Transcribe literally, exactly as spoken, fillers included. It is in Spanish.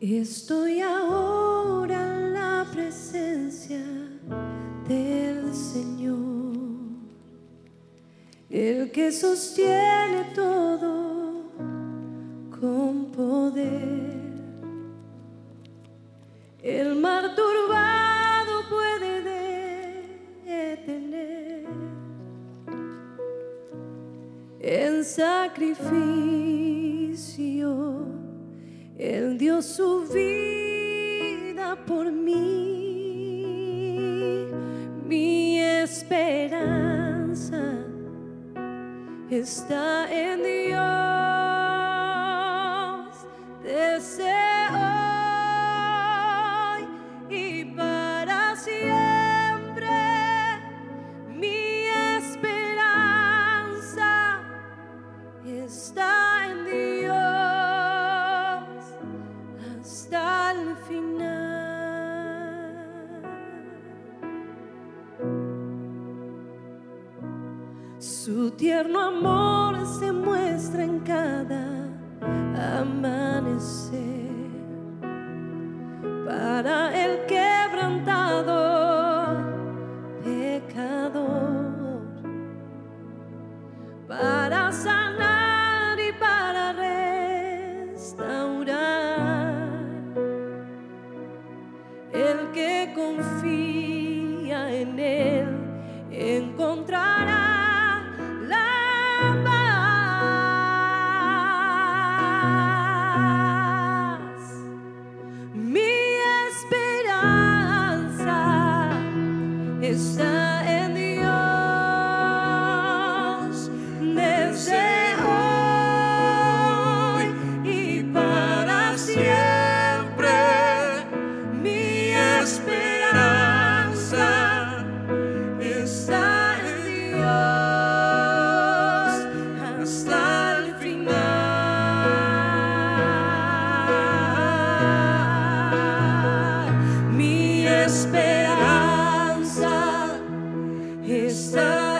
Estoy ahora en la presencia del Señor, el que sostiene todo con poder. El mar turbado puede detener. En sacrificio Él dio su vida por mí. Mi esperanza está en Dios. Deseo su tierno amor se muestra en cada amanecer. Para el quebrantado pecador, para sanar y para restaurar. El que confía en Él encontrará esperanza está.